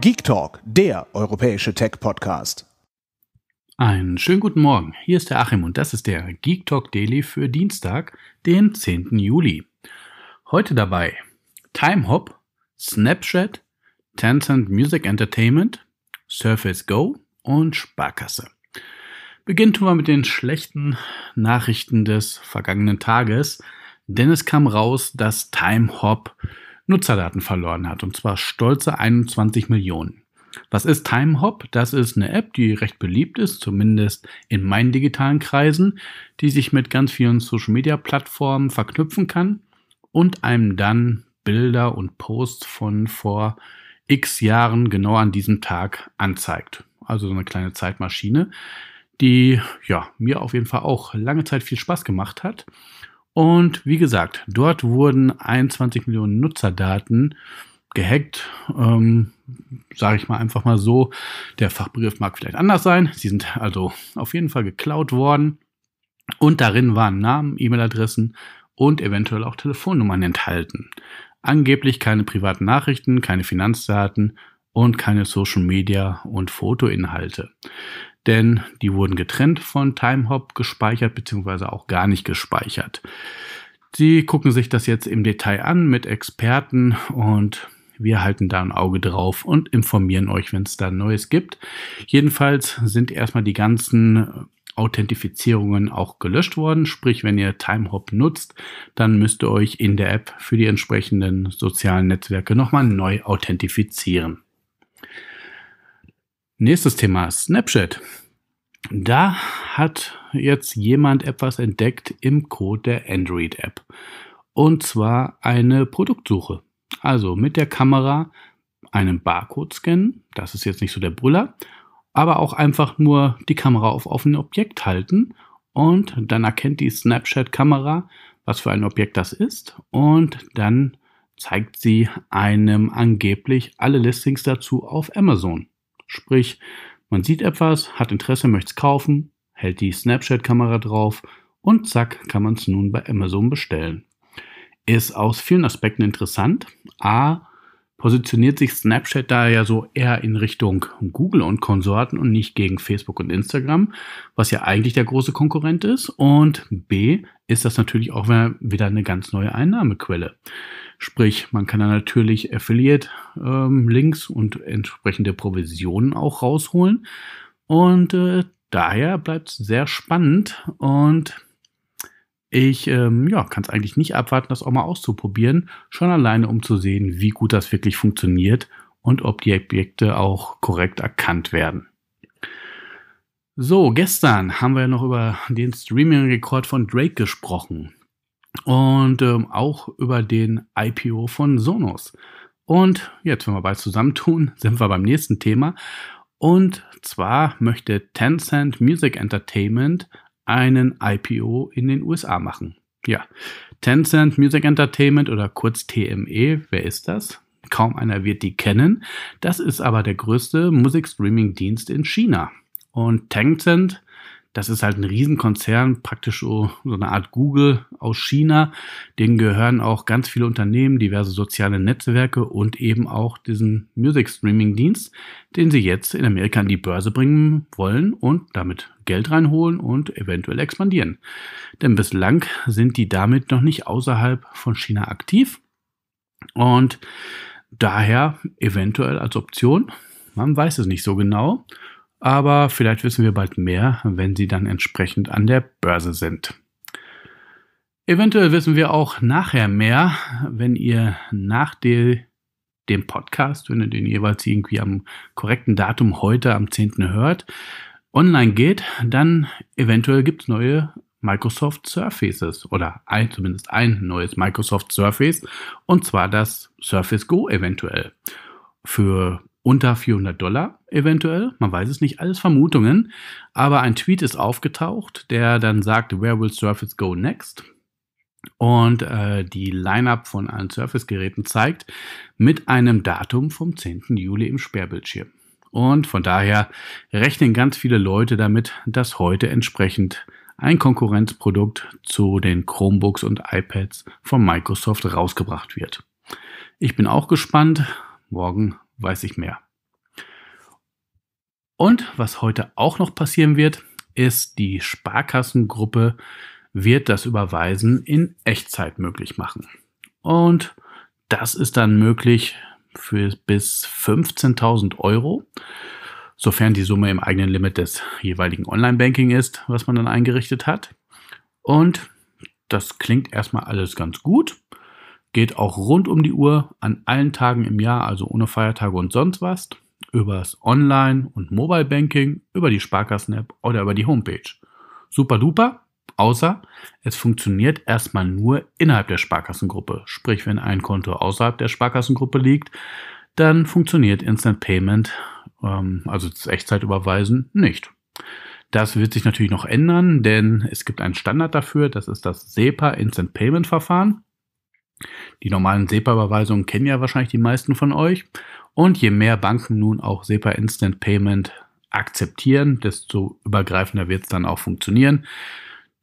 Geek Talk, der europäische Tech-Podcast. Einen schönen guten Morgen, hier ist der Achim und das ist der Geek Talk Daily für Dienstag, den 10. Juli. Heute dabei TimeHop, Snapchat, Tencent Music Entertainment, Surface Go und Sparkasse. Beginnen wir mit den schlechten Nachrichten des vergangenen Tages, denn es kam raus, dass TimeHop Nutzerdaten verloren hat, und zwar stolze 21 Millionen. Was ist TimeHop? Das ist eine App, die recht beliebt ist, zumindest in meinen digitalen Kreisen, die sich mit ganz vielen Social-Media-Plattformen verknüpfen kann und einem dann Bilder und Posts von vor x Jahren genau an diesem Tag anzeigt. Also so eine kleine Zeitmaschine, die ja mir auf jeden Fall auch lange Zeit viel Spaß gemacht hat. Und wie gesagt, dort wurden 21 Millionen Nutzerdaten gehackt, sage ich mal einfach mal so. Der Fachbegriff mag vielleicht anders sein. Sie sind also auf jeden Fall geklaut worden. Und darin waren Namen, E-Mail-Adressen und eventuell auch Telefonnummern enthalten. Angeblich keine privaten Nachrichten, keine Finanzdaten und keine Social-Media- und Fotoinhalte. Denn die wurden getrennt von TimeHop gespeichert, beziehungsweise auch gar nicht gespeichert. Sie gucken sich das jetzt im Detail an mit Experten und wir halten da ein Auge drauf und informieren euch, wenn es da Neues gibt. Jedenfalls sind erstmal die ganzen Authentifizierungen auch gelöscht worden. Sprich, wenn ihr TimeHop nutzt, dann müsst ihr euch in der App für die entsprechenden sozialen Netzwerke nochmal neu authentifizieren. Nächstes Thema, Snapchat. Da hat jetzt jemand etwas entdeckt im Code der Android-App. Und zwar eine Produktsuche. Also mit der Kamera einen Barcode scannen. Das ist jetzt nicht so der Brüller. Aber auch einfach nur die Kamera auf ein Objekt halten. Und dann erkennt die Snapchat-Kamera, was für ein Objekt das ist. Und dann zeigt sie einem angeblich alle Listings dazu auf Amazon. Sprich, man sieht etwas, hat Interesse, möchte es kaufen, hält die Snapchat-Kamera drauf und zack, kann man es nun bei Amazon bestellen. Ist aus vielen Aspekten interessant. A, positioniert sich Snapchat da ja so eher in Richtung Google und Konsorten und nicht gegen Facebook und Instagram, was ja eigentlich der große Konkurrent ist. Und B, ist das natürlich auch wieder eine ganz neue Einnahmequelle. Sprich, man kann da natürlich Affiliate-Links und entsprechende Provisionen auch rausholen. Und daher bleibt es sehr spannend. Und ich kann es eigentlich nicht abwarten, das auch mal auszuprobieren. Schon alleine, um zu sehen, wie gut das wirklich funktioniert und ob die Objekte auch korrekt erkannt werden. So, gestern haben wir ja noch über den Streaming-Rekord von Drake gesprochen. Und auch über den IPO von Sonos. Und jetzt, wenn wir beides zusammentun, sind wir beim nächsten Thema. Und zwar möchte Tencent Music Entertainment einen IPO in den USA machen. Ja, Tencent Music Entertainment oder kurz TME, wer ist das? Kaum einer wird die kennen. Das ist aber der größte Musikstreaming-Dienst in China. Und Tencent, das ist halt ein Riesenkonzern, praktisch so eine Art Google aus China. Denen gehören auch ganz viele Unternehmen, diverse soziale Netzwerke und eben auch diesen Music-Streaming-Dienst, den sie jetzt in Amerika an die Börse bringen wollen und damit Geld reinholen und eventuell expandieren. Denn bislang sind die damit noch nicht außerhalb von China aktiv und daher eventuell als Option, man weiß es nicht so genau, aber vielleicht wissen wir bald mehr, wenn sie dann entsprechend an der Börse sind. Eventuell wissen wir auch nachher mehr, wenn ihr nach dem Podcast, wenn ihr den jeweils irgendwie am korrekten Datum heute am 10. hört, online geht, dann eventuell gibt es neue Microsoft Surfaces oder zumindest ein neues Microsoft Surface, und zwar das Surface Go eventuell für unter $400 eventuell, man weiß es nicht, alles Vermutungen, aber ein Tweet ist aufgetaucht, der dann sagt, where will Surface go next? Und die Lineup von allen Surface-Geräten zeigt mit einem Datum vom 10. Juli im Sperrbildschirm. Und von daher rechnen ganz viele Leute damit, dass heute entsprechend ein Konkurrenzprodukt zu den Chromebooks und iPads von Microsoft rausgebracht wird. Ich bin auch gespannt, morgen weiß ich mehr. Und was heute auch noch passieren wird, ist, die Sparkassengruppe wird das Überweisen in Echtzeit möglich machen. Und das ist dann möglich für bis 15.000 Euro, sofern die Summe im eigenen Limit des jeweiligen Online-Banking ist, was man dann eingerichtet hat. Und das klingt erstmal alles ganz gut, geht auch rund um die Uhr an allen Tagen im Jahr, also ohne Feiertage und sonst was, über das Online- und Mobile-Banking, über die Sparkassen-App oder über die Homepage. Super duper, außer es funktioniert erstmal nur innerhalb der Sparkassengruppe. Sprich, wenn ein Konto außerhalb der Sparkassengruppe liegt, dann funktioniert Instant Payment, also das Echtzeitüberweisen, nicht. Das wird sich natürlich noch ändern, denn es gibt einen Standard dafür, das ist das SEPA Instant Payment Verfahren. Die normalen SEPA-Überweisungen kennen ja wahrscheinlich die meisten von euch. Und je mehr Banken nun auch SEPA Instant Payment akzeptieren, desto übergreifender wird es dann auch funktionieren.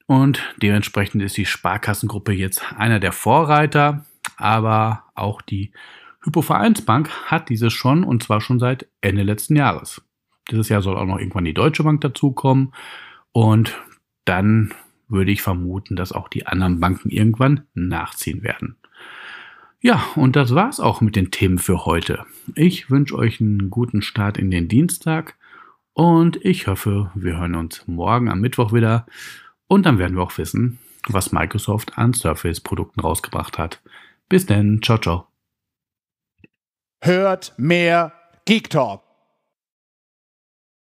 Und dementsprechend ist die Sparkassengruppe jetzt einer der Vorreiter, aber auch die Hypovereinsbank hat dieses schon, und zwar schon seit Ende letzten Jahres. Dieses Jahr soll auch noch irgendwann die Deutsche Bank dazukommen und dann würde ich vermuten, dass auch die anderen Banken irgendwann nachziehen werden. Ja, und das war's auch mit den Themen für heute. Ich wünsche euch einen guten Start in den Dienstag und ich hoffe, wir hören uns morgen am Mittwoch wieder und dann werden wir auch wissen, was Microsoft an Surface-Produkten rausgebracht hat. Bis dann, ciao, ciao. Hört mehr Geek Talk.